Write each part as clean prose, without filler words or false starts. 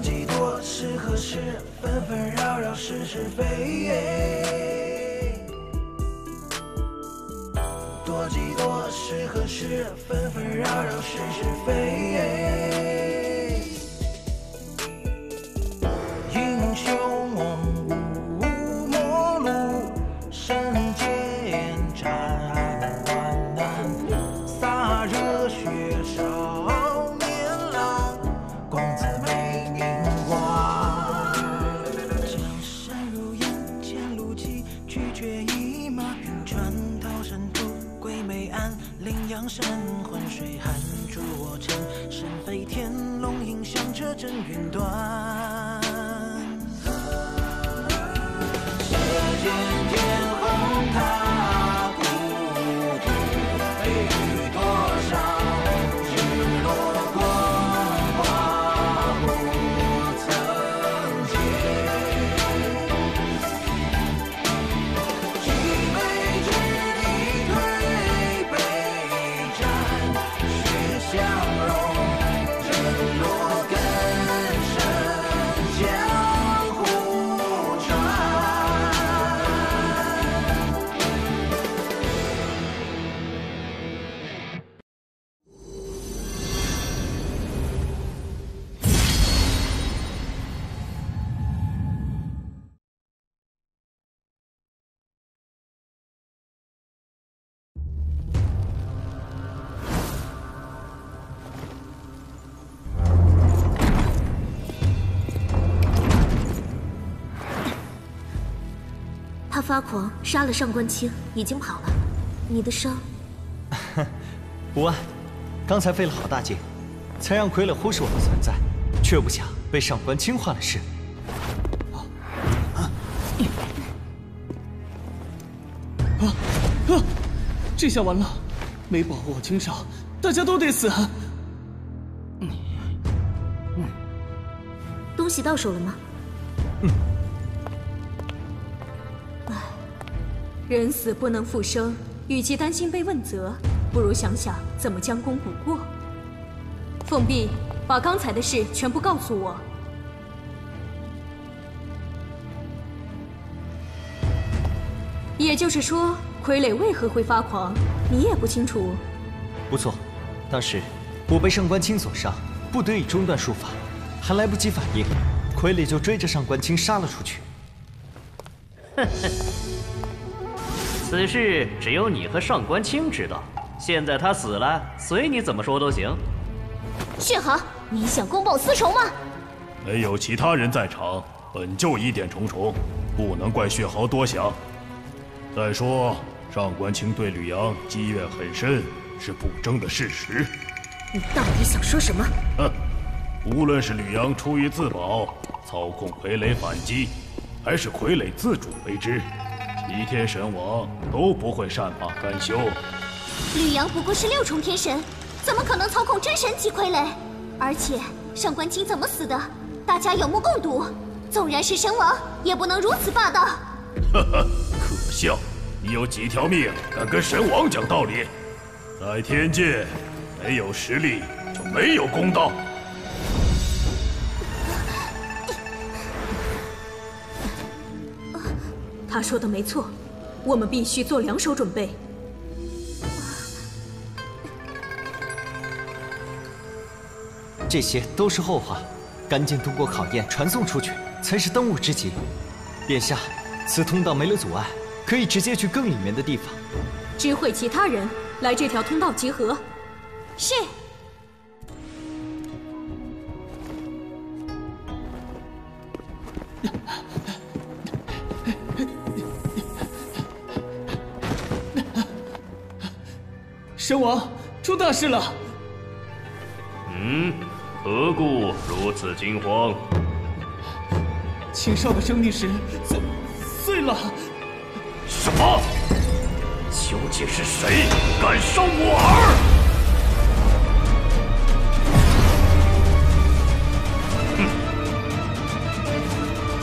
几多是和事，纷纷扰扰是是非。多几多是和事，纷纷扰扰是是非。英雄无陌路，身兼战万难，洒热血少。 山浑水寒住我城，身飞天龙影响彻震云端。射箭天空它孤独，飞雨多少日落光华不曾解。几杯之地推杯。 相融，日落更深，江湖传。他发狂杀了上官清，已经跑了。你的伤，无碍。刚才费了好大劲，才让傀儡忽视我的存在，却不想被上官清换了尸。这下完了，没保护我清少，大家都得死。东西到手了吗？嗯。 人死不能复生，与其担心被问责，不如想想怎么将功补过。凤碧，把刚才的事全部告诉我。也就是说，傀儡为何会发狂，你也不清楚。不错，当时我被上官清所伤，不得已中断术法，还来不及反应，傀儡就追着上官清杀了出去。哼哼。 此事只有你和上官清知道。现在他死了，随你怎么说都行。血豪，你想公报私仇吗？没有其他人在场，本就疑点重重，不能怪血豪多想。再说，上官清对吕阳积怨很深，是不争的事实。你到底想说什么？哼，无论是吕阳出于自保操控傀儡反击，还是傀儡自主为之。 齐天神王都不会善罢甘休。吕阳不过是六重天神，怎么可能操控真神级傀儡？而且上官清怎么死的，大家有目共睹。纵然是神王，也不能如此霸道。哈哈，可笑！你有几条命敢跟神王讲道理？在天界，没有实力就没有公道。 他说的没错，我们必须做两手准备。这些都是后话，赶紧通过考验传送出去才是当务之急。殿下，此通道没了阻碍，可以直接去更里面的地方。知会其他人来这条通道集合。是。 神王，出大事了！嗯，何故如此惊慌？青少的生命石碎了！什么？究竟是谁敢伤我儿？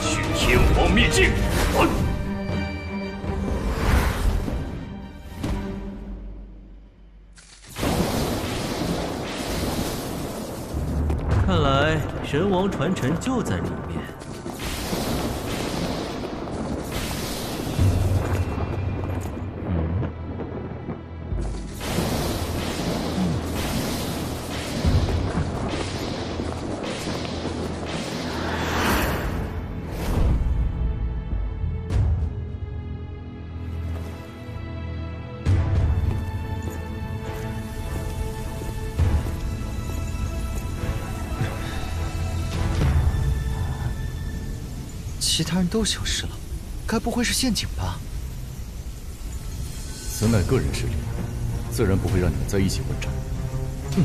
哼！取天皇秘境，还！看来神王传承就在里面。其他人都消失了，该不会是陷阱吧？此乃个人势力，自然不会让你们在一起混战。哼！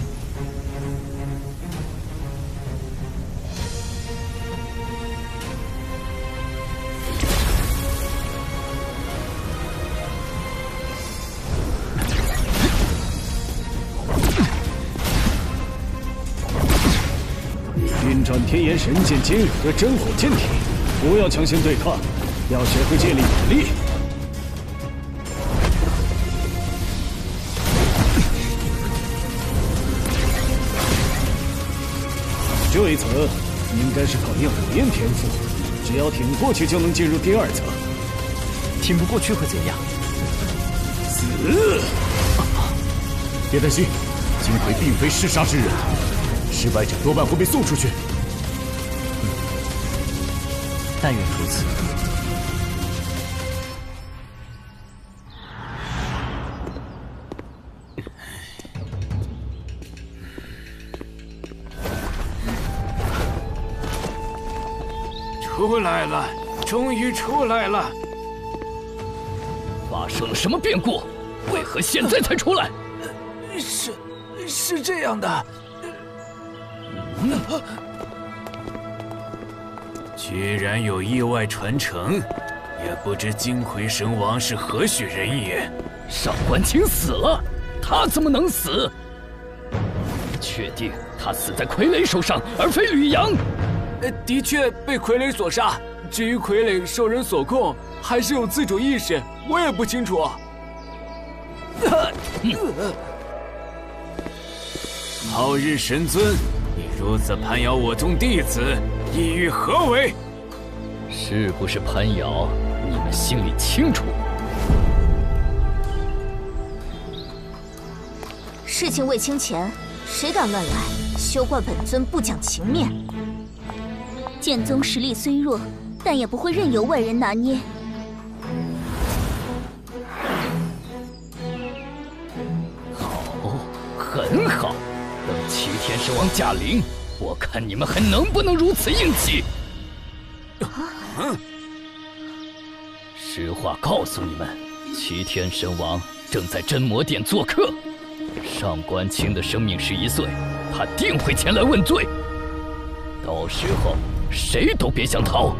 运转天炎神剑兼有的真火剑体。 不要强行对抗，要学会借力打力。这一层应该是考验火焰天赋，只要挺过去就能进入第二层。挺不过去会怎样？死！别担心，金葵并非嗜杀之人，失败者多半会被送出去。 但愿如此。出来了，终于出来了！发生了什么变故？为何现在才出来？是这样的。居然有意外传承，也不知金葵神王是何许人也。上官清死了，他怎么能死？确定他死在傀儡手上，而非吕阳。的确被傀儡所杀。至于傀儡受人所控，还是有自主意识，我也不清楚。昊日神尊，你如此攀咬我宗弟子！ 意欲何为？是不是攀咬？你们心里清楚。事情未清前，谁敢乱来？休怪本尊不讲情面。剑宗实力虽弱，但也不会任由外人拿捏。好，很好。等齐天神王驾临。 我看你们还能不能如此硬气！实话告诉你们，齐天神王正在真魔殿做客。上官清的生命11岁，他定会前来问罪。到时候谁都别想逃！